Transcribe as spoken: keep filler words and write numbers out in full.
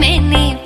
many